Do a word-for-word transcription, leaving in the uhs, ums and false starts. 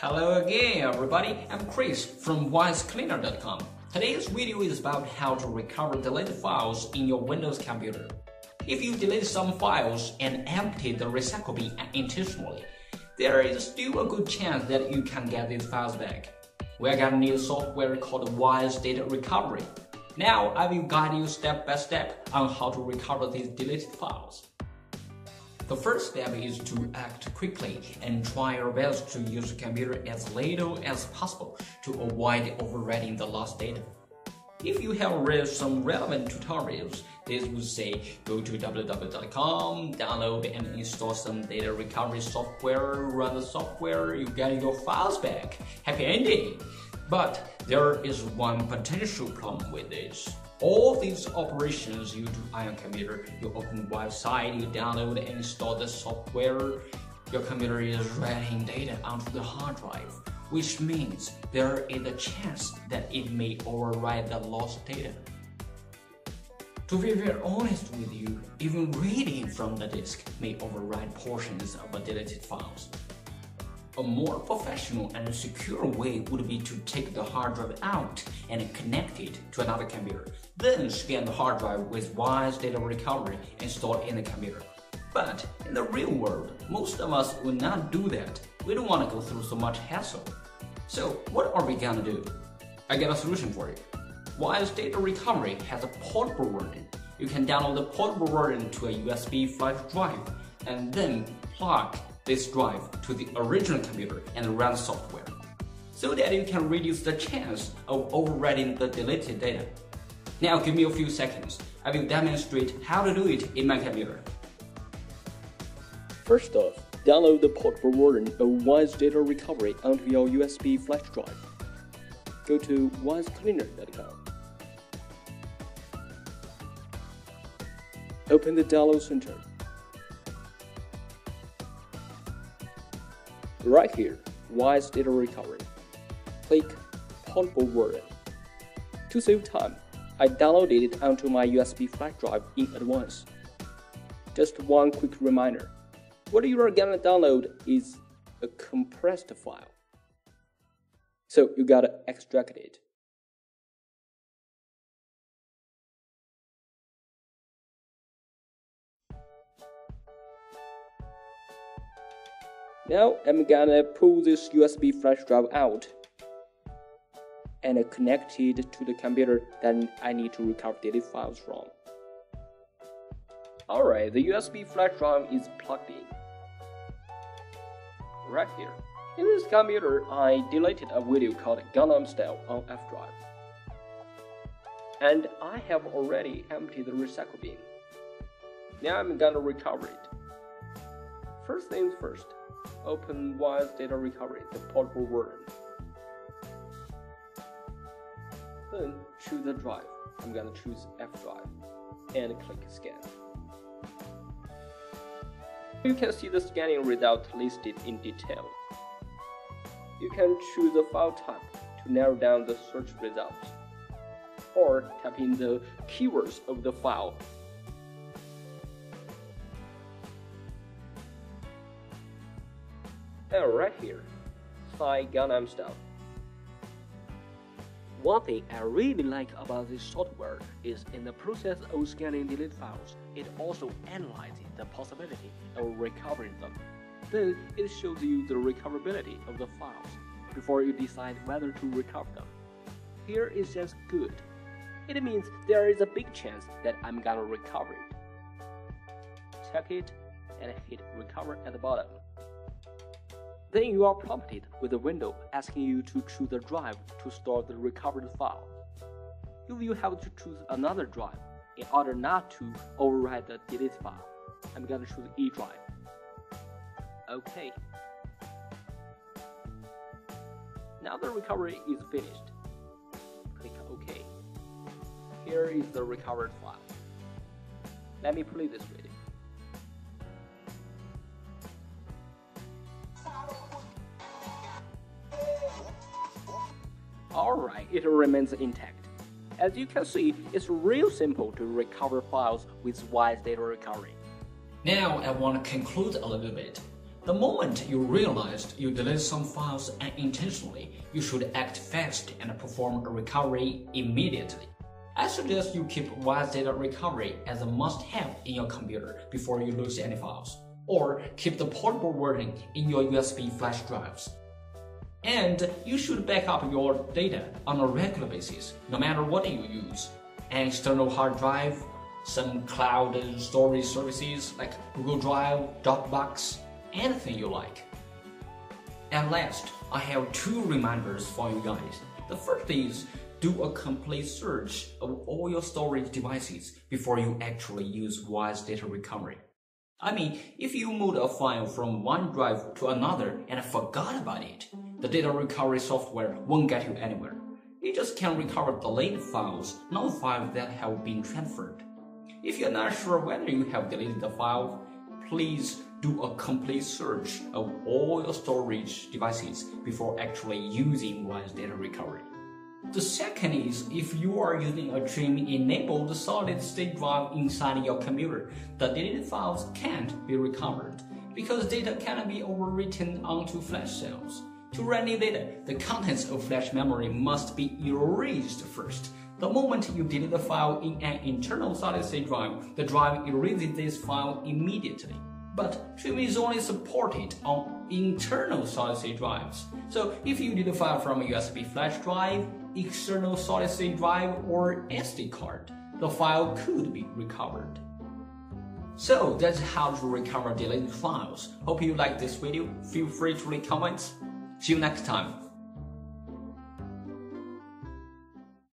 Hello again, everybody. I'm Chris from Wise Cleaner dot com. Today's video is about how to recover deleted files in your Windows computer. If you delete some files and empty the recycle bin intentionally, there is still a good chance that you can get these files back. We're gonna need a software called Wise Data Recovery. Now I will guide you step by step on how to recover these deleted files. The first step is to act quickly and try your best to use the computer as little as possible to avoid overwriting the lost data. If you have read some relevant tutorials, this would say go to w w w dot com, download and install some data recovery software, run the software, you get your files back. Happy ending! But there is one potential problem with this. All these operations you do on your computer, you open the website, you download and install the software, your computer is writing data onto the hard drive, which means there is a chance that it may overwrite the lost data. To be very honest with you, even reading from the disk may overwrite portions of the deleted files. A more professional and secure way would be to take the hard drive out and connect it to another computer, then scan the hard drive with Wise Data Recovery and store it in the computer. But in the real world, most of us will not do that. We don't want to go through so much hassle. So what are we gonna do? I got a solution for you. Wise Data Recovery has a portable version. You can download the portable version to a U S B flash drive and then plug this drive to the original computer and run software, so that you can reduce the chance of overwriting the deleted data. Now give me a few seconds, I will demonstrate how to do it in my computer. First off, download the portable version of Wise Data Recovery onto your U S B flash drive. Go to Wise Cleaner dot com. Open the download center. Right here, Wise Data Recovery. Click Portable Version. To save time, I downloaded it onto my U S B flash drive in advance. Just one quick reminder, what you are gonna download is a compressed file, so you gotta extract it. Now I'm gonna pull this U S B flash drive out and connect it to the computer that I need to recover deleted files from. Alright, the U S B flash drive is plugged in. Right here. In this computer, I deleted a video called Gangnam Style on F drive. And I have already emptied the recycle bin. Now I'm gonna recover it. First things first, open Wise Data Recovery, the portable version. Then choose the drive. I'm gonna choose F drive and click Scan. You can see the scanning result listed in detail. You can choose the file type to narrow down the search results, or type in the keywords of the file. And right here, Thai Gangnam Style. One thing I really like about this software is in the process of scanning deleted files, it also analyzes the possibility of recovering them. Then it shows you the recoverability of the files before you decide whether to recover them. Here it says good. It means there is a big chance that I'm gonna recover it. Check it and hit recover at the bottom. Then you are prompted with a window asking you to choose a drive to store the recovered file. You will have to choose another drive in order not to overwrite the deleted file. I'm gonna choose E drive. Okay. Now the recovery is finished. Click OK. Here is the recovered file. Let me play this video. Alright, it remains intact. As you can see, it's real simple to recover files with Wise Data Recovery. Now I want to conclude a little bit. The moment you realized you deleted some files unintentionally, you should act fast and perform a recovery immediately. I suggest you keep Wise Data Recovery as a must-have in your computer before you lose any files, or keep the portable version in your U S B flash drives. And you should back up your data on a regular basis, no matter what you use. An external hard drive, some cloud storage services like Google Drive, Dropbox, anything you like. And last, I have two reminders for you guys. The first is, do a complete search of all your storage devices before you actually use Wise Data Recovery. I mean, if you moved a file from one drive to another and forgot about it, the data recovery software won't get you anywhere. It just can recover deleted files, not files that have been transferred. If you're not sure whether you have deleted the file, please do a complete search of all your storage devices before actually using Wise Data Recovery. The second is, if you are using a Trim-enabled solid-state drive inside your computer, the deleted files can't be recovered because data cannot be overwritten onto flash cells. To render data, the contents of flash memory must be erased first. The moment you delete the file in an internal solid-state drive, the drive erases this file immediately. But Trim is only supported on internal solid-state drives. So if you delete a file from a U S B flash drive, external solid-state drive, or S D card, the file could be recovered. So that's how to recover deleted files. Hope you liked this video. Feel free to leave comments. See you next time.